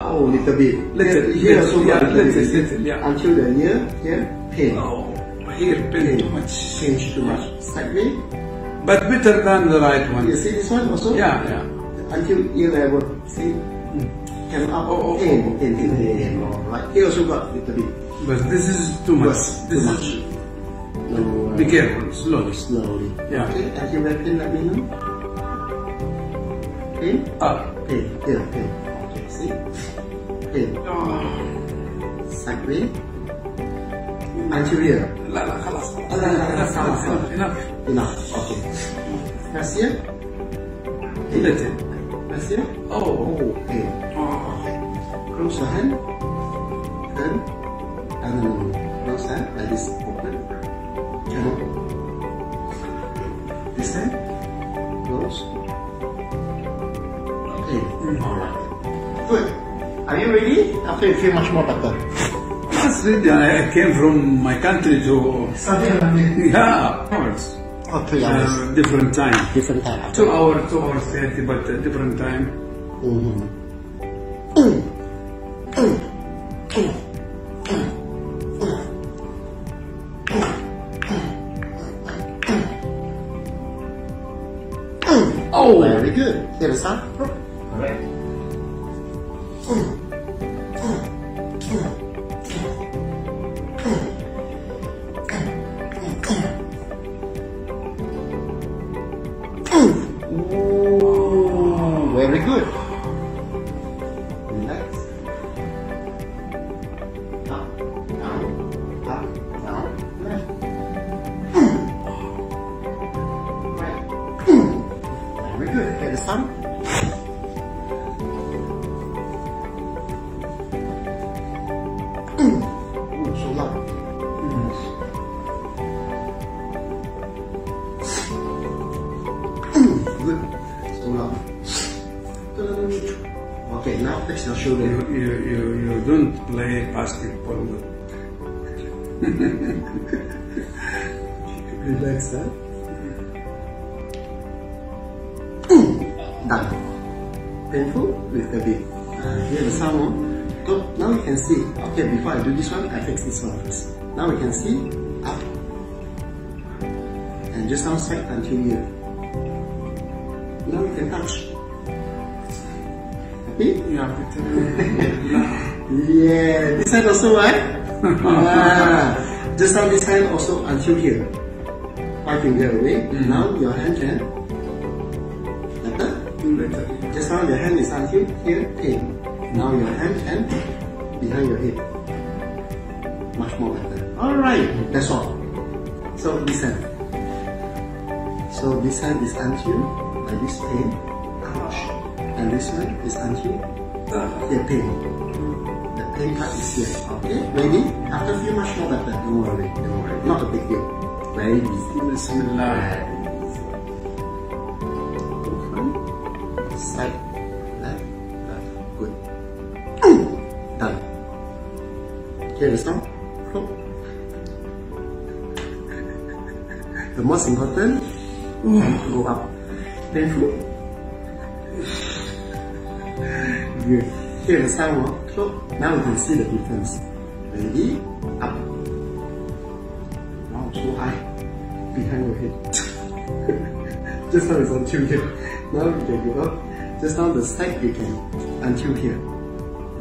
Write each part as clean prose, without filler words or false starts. Oh, little bit. Little, here also, yeah, little, yeah. Until the ear, here, pain. Oh, here, pain, too much. Change too much. Slightly. But better than the right one. You see this one also? Yeah, yeah. Until ear level, see? Can up, oh, pain, pain, pain, pain, right. Here also got little bit. But this is too much. This is much. No, be careful, slowly. Slowly. Yeah. Okay, until that pain, let me know. Pain? Up. Pain, here, pain. Okay, see? Pain. Oh. Slightly. Until here. Enough. Enough. Okay. That's here. That's it. That's here. Oh. Oh, pain. Okay. Close your hand. Turn. And then close hand. Like this. Open. This time, close. Okay, alright. Good. Are you ready? After you feel much more better. That's it. I came from my country to. Something like this. Yeah, of course. Oh, 3 hours. Different time. Different time. After. 2 hours, 2 hours 30, but different time. Mm-hmm. Oh, very good. Here is that. Correct. Oh, very good. Relax. Up, down, up, down, left. Good. Get the sun. Oh, so loud. Good. So loud. Okay, now fix your shoulder. You don't play basketball. Relax that. Huh? Done. Painful? Little bit. Here the sound. So now you can see. Okay, before I do this one, I fix this one first. Now we can see up and just outside until here. Now we can touch. Happy? Yeah. Yeah. This side also, right? Ah. Just on this hand also until here. 5 fingers away. Now your hand can. Just now your hand is until here, pain. Now your hand and behind your hip. Much more better. Alright, that's all. So this hand. So this hand is until like this pain. Ouch. And this one is until here pain. The pain part is here. Okay, ready? After feel much more better. Don't worry, don't worry. Not a big deal. Very easy. Bismillah. Side, left, left, good. Done. Here is now. The most important, go up. Painful. Good. Here is now. Now we can see the difference. Ready? Up. Now so high. Behind your head. Just now it's on 2 here. Now you can go up. Just now the side you can until here,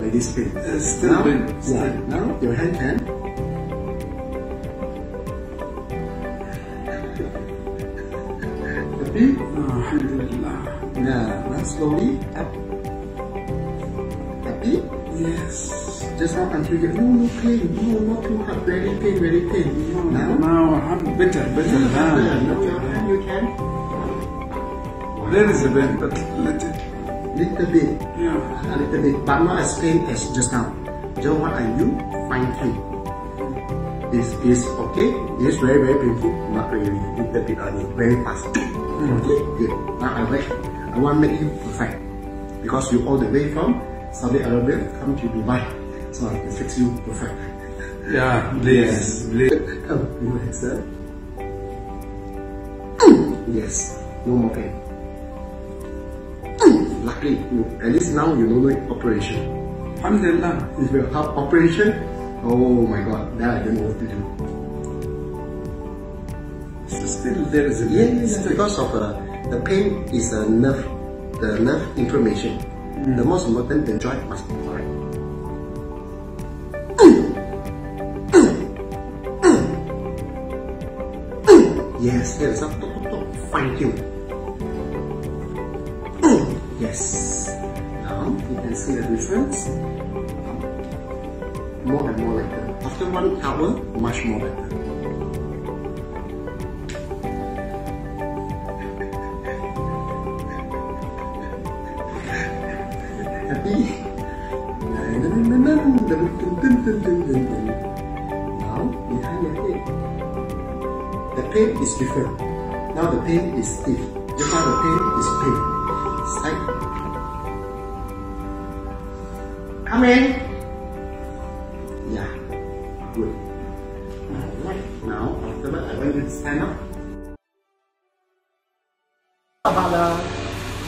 like this way. Still now, yeah, now your hand can. Happy? Yeah, now slowly up. Happy? Yes. Just now until here. No, no pain. No, not too hard. Very pain, very pain. No, now? Now, better, better. Now your hand you can. There is a pain, but let it. Little bit, yeah. A little bit, but not as pain as just now. Just what I do, fine tune. This is okay. This is very, very painful. Not really. Little bit only. Very fast. Okay, good. Now I want to make you perfect because you all the way from Saudi Arabia come to Dubai, so I can fix you perfect. Yeah, please, please. Come, relax, sir. Yes, no more pain. Luckily, at least now you know the operation. Alhamdulillah, it's been a tough operation. Oh my God, now I don't know what to do. So still there is a pain. Yes, because of the pain is a nerve, the nerve inflammation. The most important, the joint must be correct. Yes, there is a fine tune. Yes. Now you can see the difference. More and more better. After 1 hour, much more better. Happy? Now behind the head, the pain is different. Now the pain is stiff. Just now the pain is pain. Side. Come in. Yeah. Good. Alright. Now, after that, I want you to stand up. About the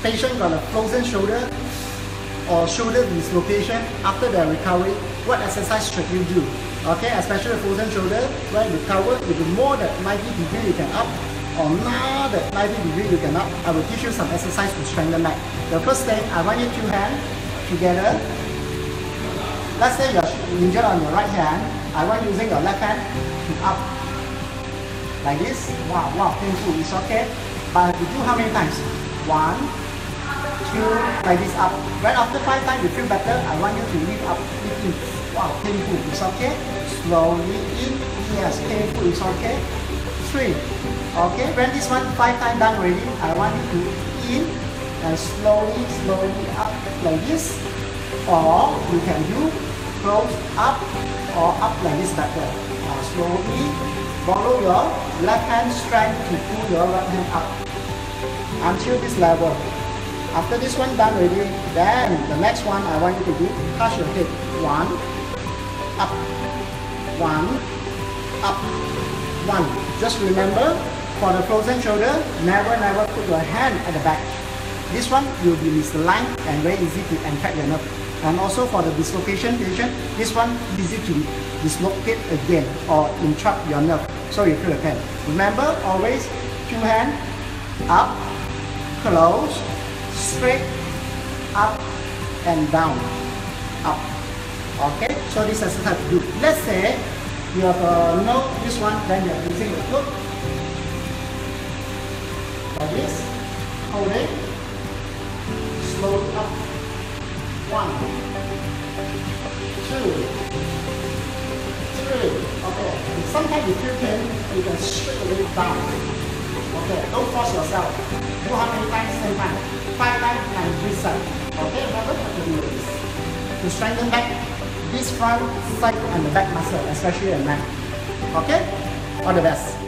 patient got a frozen shoulder or shoulder dislocation after the recovery, what exercise should you do? Okay, especially frozen shoulder, when you recover, you do more than 90 degrees you can up. Or now that 90 degrees you can up, I will teach you some exercise to strengthen that. The first thing, I want you two hands together. Let's say you're injured on your right hand. I want you using your left hand to up. Like this. Wow, wow, painful. It's okay. But you do how many times? 1, 2, like this up. Right after 5 times you feel better, I want you to lift up. Lift in. Wow, painful. It's okay. Slowly in. Yes, painful. It's okay. 3. Okay, when this one 5 times done already, I want you to in and slowly, slowly up like this, or you can do close up or up like this better. Now slowly follow your left hand strength to pull your right hand up until this level. After this one done already, then the next one I want you to do touch your head. 1, up, 1, up, 1. Just remember, for the frozen shoulder, never put your hand at the back. This one will be misaligned and very easy to impact the nerve. And also for the dislocation patient, this one easy to dislocate again or entrap your nerve, so you feel the pain. Remember, always two hands up, close, straight, up and down, up. Okay, so this is how to do. Let's say you have a note, this one, then you are using the foot. Like this, hold it, slow up. 1, 2, 3, okay. And sometimes if you can, you can straight away down. Okay, don't force yourself. Do how many times, same time. 5 times and 3 sets. Okay, remember to do this. To strengthen back. This front, side and the back muscle, especially the neck. Okay? All the best.